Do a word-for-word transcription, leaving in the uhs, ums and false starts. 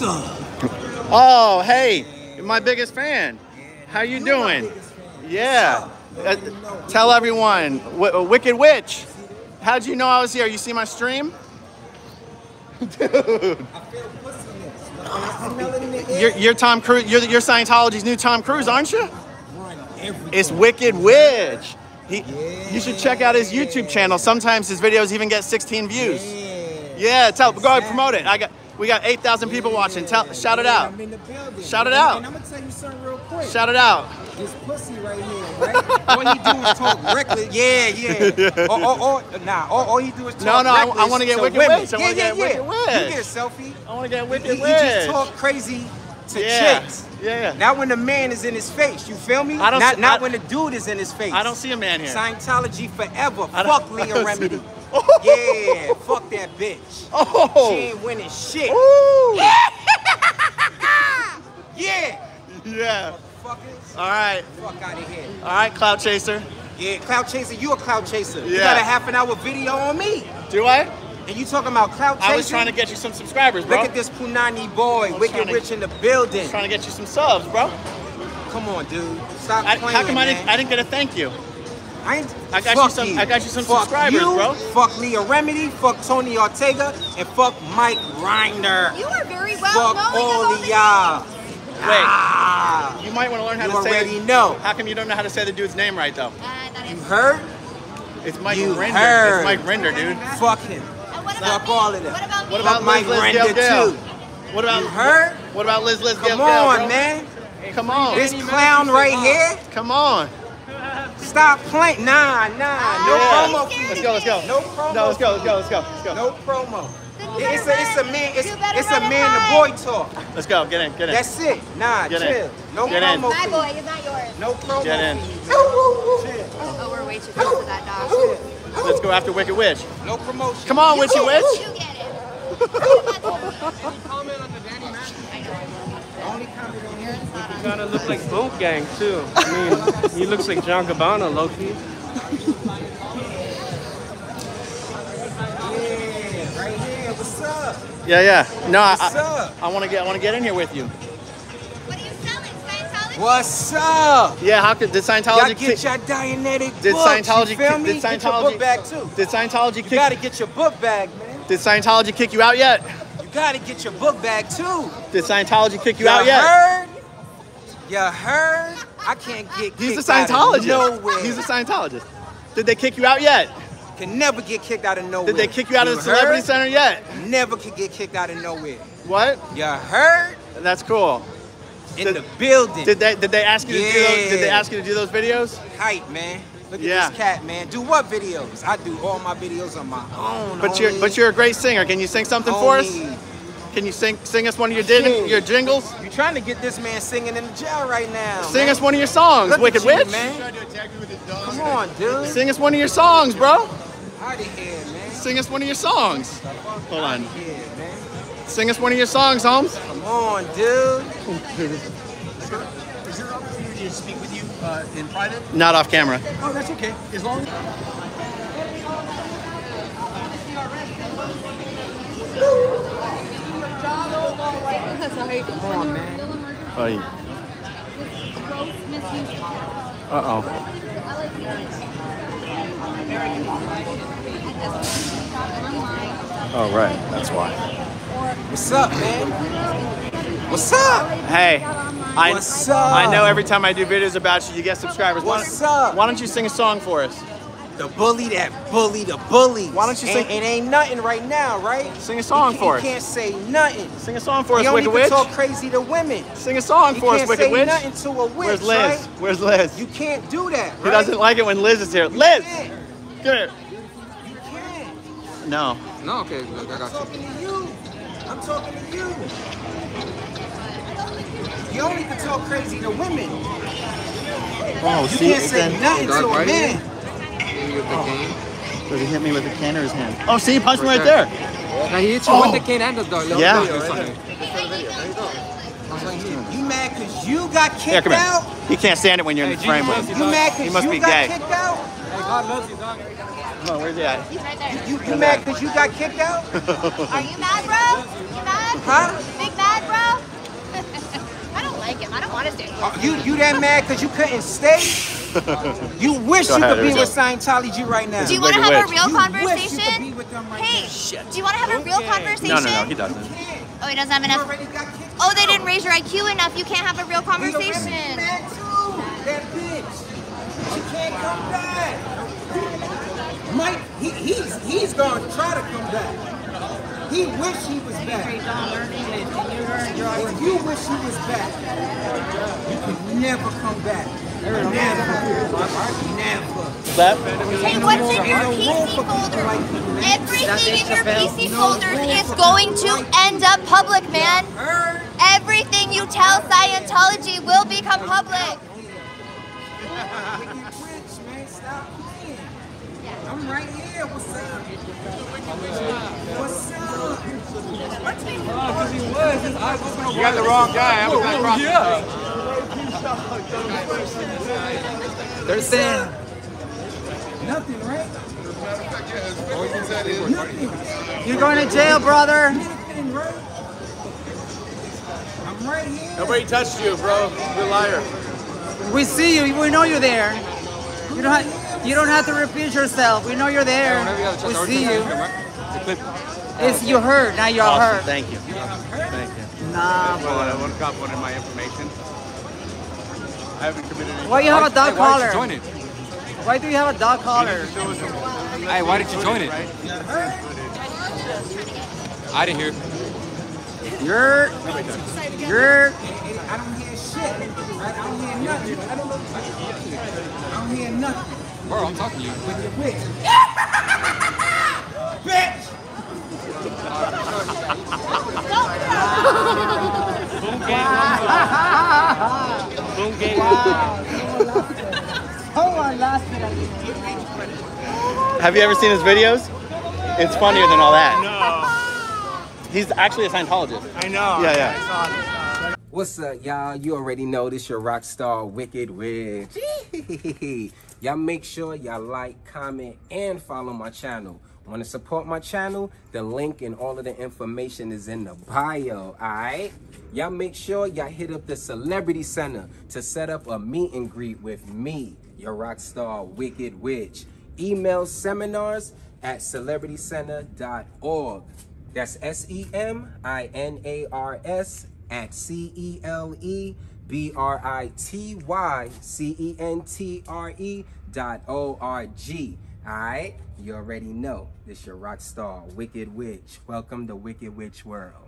Lisa. Oh, hey, you're my biggest fan. How you you're doing? Yeah. Uh, tell everyone, w Wicked Witch. How'd you know I was here? You see my stream? Dude. You're, you're Tom Cruise. You're, you're Scientology's new Tom Cruise, aren't you? It's Wicked Witch. He, yeah. You should check out his YouTube channel. Sometimes his videos even get sixteen views. Yeah, yeah tell exactly. Go ahead, promote it. I got we got eight thousand people yeah. watching. Tell, shout it out. Shout it out. And I'm gonna tell you something real quick. Shout it out. This pussy right here, right? All he do is talk reckless. Yeah, yeah. All, all, all, nah, all, all he do is talk No, no, reckless I, I want to get Wicked Witch. I yeah, yeah, get yeah. Wicked Witch. You get a selfie. I want to get Wicked Witch. You just talk crazy to yeah. chicks. Yeah, yeah. Not when the man is in his face. You feel me? I don't not see, not I, when the dude is in his face. I don't see a man here. Scientology forever. Fuck Leah Remini. Oh. Yeah, fuck that bitch. Oh. She ain't winning shit. Yeah. Yeah. Fuckers. All right. Fuck out of here. All right, Cloud Chaser. Yeah, Cloud Chaser. You a Cloud Chaser. Yeah. You got a half an hour video on me. Do I? And you talking about Cloud Chaser? I was trying to get you some subscribers, bro. Look at this Punani boy, Wicked Witch in the building. I was trying to get you some subs, bro. Come on, dude. Stop I, playing, How come man. I, didn't, I didn't get a thank you? I, ain't, I, got, fuck you some, you. I got you some fuck subscribers, you, bro. Fuck Leah Remini, fuck Tony Ortega, and fuck Mike Rinder. You are very well fuck known all of y'all. Wait, ah, you might want to learn how to say it. You already know. How come you don't know how to say the dude's name right, though? Uh, that you heard? It's Mike you Rinder. Heard. It's Mike Rinder, dude. Fuck him. Fuck all of them. What about, what about Mike Rinder, too? What about, you heard? What about Liz Liz Come Gale, on, bro? Man. Come on. This clown right here? Come on. Stop playing. Nah, nah. Ah, no yeah. promo. Let's go, let's go. No promo. No, let's go, let's go, let's go. Let's go. No promo. It's a, it's a man, it's, it's a man and a boy talk. Let's go, get in, get in. That's it. Nah, get chill. In. No get promo. My boy, it's not yours. No promo. Get in. Oh, we're way too close to that dog. Let's go after Wicked Witch. No promotion. Come on, Witchy Witch. You get it. Comment on the Danny Mac. I know. Only comment on here. You gotta look like Boat Gang too. I mean, he looks like John Gabbana, low-key. Yeah, yeah. No, What's I, up? I, I want to get, I want to get in here with you. What are you selling, Scientology? What's up? Yeah, how could did Scientology? Y'all get your Dianetic did books, Scientology? You feel me? Did Scientology get your book bag too? Did Scientology? You kick, gotta get your book bag, man. Did Scientology kick you out yet? You gotta get your book bag too. Did Scientology kick you, you out heard? Yet? You heard? I can't get. He's kicked a Scientologist. Out of nowhere. He's a Scientologist. Did they kick you out yet? Can never get kicked out of nowhere. Did they kick you out you of the Celebrity Center yet? Never could get kicked out of nowhere. What? You heard? That's cool. In did, the building. Did they did they ask you yeah. to do those, did they ask you to do those videos? Hype, man. Look yeah. at this cat, man. Do what videos? I do all my videos on my own. But homie. you're but you're a great singer. Can you sing something homie. for us? Can you sing sing us one of your din your jingles? You're trying to get this man singing in the jail right now. Sing man. us one of your songs, Look Wicked you, Witch. Man. Come on, dude. Sing us one of your songs, bro. Out of here, man. Sing us one of your songs. Hold on. Here, man. Sing us one of your songs, Holmes. Come on, dude. Is there, is there an opportunity to speak with you uh, in private? Not off camera. Oh, that's okay. As long as. Come on, man. Uh oh. Oh, right. That's why. What's up, man? What's up? Hey. I, What's up? I know every time I do videos about you, you get subscribers. What's why, up? Why don't you sing a song for us? The bully, that bully, the bully. Why don't you sing? It ain't nothing right now, right? Sing a song he, for he us. You can't say nothing. Sing a song for he us, Wicked Witch. You talk crazy to women. Sing a song he for us, Wicked Witch. You can't say nothing to a witch, Where's Liz? Right? Where's Liz? You can't do that, right? He doesn't like it when Liz is here. You Liz! Can't. Come here. No. No, okay, look, I got you. I'm talking to you. I'm talking to you. You only can talk crazy to women. Oh, you see, can't say nothing to a man. Oh. Did he hit me with a can or his hand? Oh, see, he punched me right there. Now he hit you with the can and the dog. Yeah. You mad because you got kicked yeah, come out? Here. He can't stand it when you're in the frame with him. You mad because you must be got gay. kicked out? Hey, God loves you, dog. Come on, where's he at? He's right there. You, you, you mad because you got kicked out? Are you mad, bro? You mad? Huh? Big mad, bro? like him. I don't want to stay. Uh, you you that mad because you couldn't stay? You wish you could be with Scientology right now. Do you want to have a real conversation? Hey, do you want to have a real conversation? No, no, no, he doesn't. Oh, he doesn't have enough. Oh, they didn't raise your I Q enough. You can't have a real conversation. That bitch. She can't come back. Mike, he, he's he's gonna try to come back. He wish he was back. If you wish he was back, you could never come back. Never. Never. Hey, what's in your P C folder? Everything in your P C folder is going to end up public, man. Everything you tell Scientology will become public. I'm right here. What's up? What's up? Because he was. His eyes was going to. You got the wrong guy. I was going to. Yeah. They're saying nothing, right? Nothing. You're going to jail, brother. I'm right here. Nobody touched you, bro. You're a liar. We see you. We know you're there. You don't have, you don't have to repeat yourself. We know you're there. We see you. It's you heard, now you're awesome. Heard. Thank you. Thank you. Nah, bro. I want to cop one of my information. I haven't committed anything. Why you have a dog collar? Why did you join it? Why do you have a dog collar? Hey, why did you join it? I didn't hear. You're, you're, I don't hear shit. I don't hear nothing. I don't I don't hear nothing. Bro, I'm talking to you. With your bitch. Bitch! Boom game. Boom game. Oh, I lost it. Have you ever seen his videos? It's funnier than all that. No. He's actually a Scientologist. I know. Yeah, yeah. What's up, y'all? You already know this your rock star, Wicked Witch. Y'all make sure y'all like, comment, and follow my channel. Want to support my channel? The link and all of the information is in the bio, all right? Y'all make sure y'all hit up the Celebrity Center to set up a meet and greet with me, your rock star, Wicked Witch. Email seminars at celebrity center dot org. That's S E M I N A R S at C E L E B R I T Y C E N T R E dot O R G. All right? You already know. This your rock star, Wicked Witch. Welcome to Wicked Witch World.